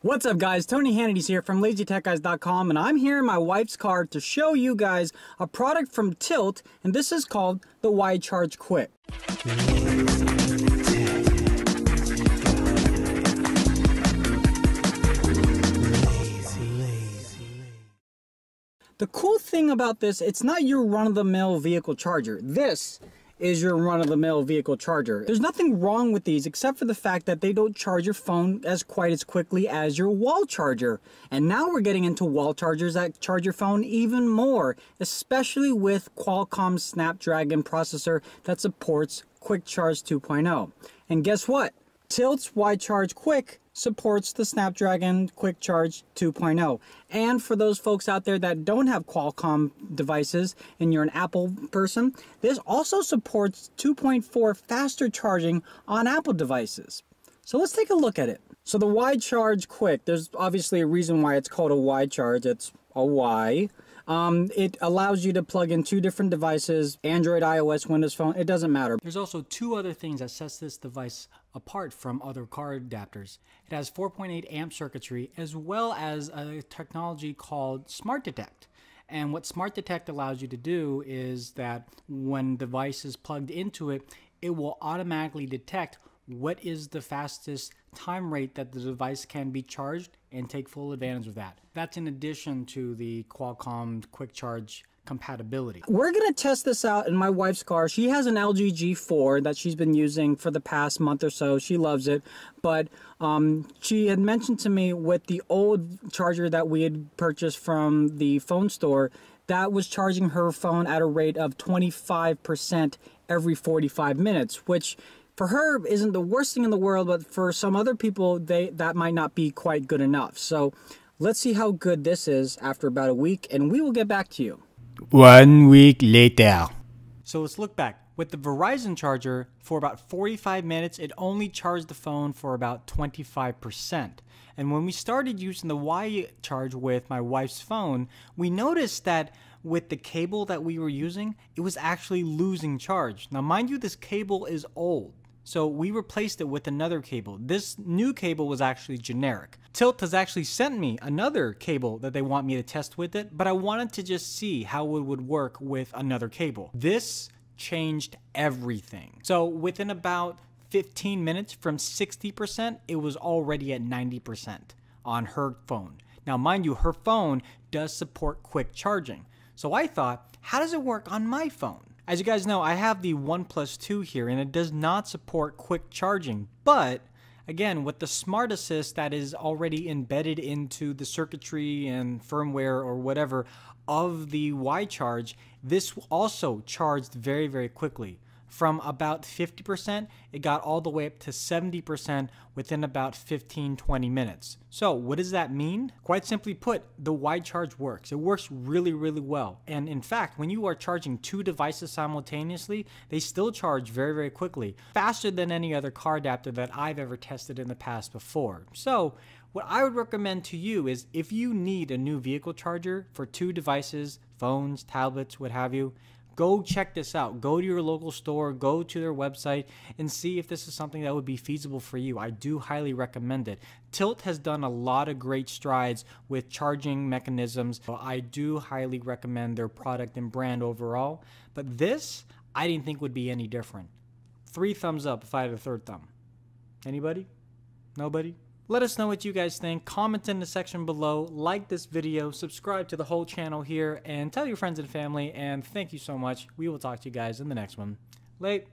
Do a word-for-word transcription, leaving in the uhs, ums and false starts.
What's up guys, Tony Hannity's here from lazy tech guys dot com, and I'm here in my wife's car to show you guys a product from Tylt, and this is called the Y-Charge Quik. The cool thing about this, it's not your run-of-the-mill vehicle charger. This is your run-of-the-mill vehicle charger. There's nothing wrong with these except for the fact that they don't charge your phone as quite as quickly as your wall charger. And now we're getting into wall chargers that charge your phone even more, especially with Qualcomm Snapdragon processor that supports Quick Charge two point oh. And guess what? Tylt's Y-Charge Quik supports the Snapdragon Quick Charge two point oh. And for those folks out there that don't have Qualcomm devices and you're an Apple person, this also supports two point four faster charging on Apple devices. So let's take a look at it. So the Y-Charge Quik, there's obviously a reason why it's called a Y-Charge. It's a Y. Um, it allows you to plug in two different devices, Android, iOS, Windows Phone, it doesn't matter. There's also two other things that sets this device apart from other car adapters. It has four point eight amp circuitry as well as a technology called Smart Detect. And what Smart Detect allows you to do is that when device is plugged into it, it will automatically detect what is the fastest time rate that the device can be charged and take full advantage of that. That's in addition to the Qualcomm Quick Charge compatibility. We're gonna test this out in my wife's car. She has an L G G four that she's been using for the past month or so. She loves it, but um, she had mentioned to me with the old charger that we had purchased from the phone store, that was charging her phone at a rate of twenty-five percent every forty-five minutes, which for her isn't the worst thing in the world, but for some other people, they that might not be quite good enough. So let's see how good this is after about a week, and we will get back to you. One week later. So let's look back. With the Verizon charger, for about forty-five minutes, it only charged the phone for about twenty-five percent. And when we started using the Y-Charge with my wife's phone, we noticed that with the cable that we were using, it was actually losing charge. Now mind you, this cable is old. So we replaced it with another cable. This new cable was actually generic. Tylt has actually sent me another cable that they want me to test with it, but I wanted to just see how it would work with another cable. This changed everything. So within about fifteen minutes from sixty percent, it was already at ninety percent on her phone. Now mind you, her phone does support quick charging. So I thought, how does it work on my phone? As you guys know, I have the OnePlus two here, and it does not support quick charging, but again, with the Smart Assist that is already embedded into the circuitry and firmware or whatever of the Y-Charge, this also charged very, very quickly. From about fifty percent, it got all the way up to seventy percent within about fifteen, twenty minutes. So what does that mean? Quite simply put, the Y-Charge works. It works really, really well. And in fact, when you are charging two devices simultaneously, they still charge very, very quickly, faster than any other car adapter that I've ever tested in the past before. So what I would recommend to you is if you need a new vehicle charger for two devices, phones, tablets, what have you, go check this out. Go to your local store, go to their website, and see if this is something that would be feasible for you. I do highly recommend it. Tylt has done a lot of great strides with charging mechanisms. So I do highly recommend their product and brand overall, but this I didn't think would be any different. Three thumbs up if I had a third thumb. Anybody? Nobody? Let us know what you guys think. Comment in the section below, like this video, subscribe to the whole channel here, and tell your friends and family, and thank you so much. We will talk to you guys in the next one. Late.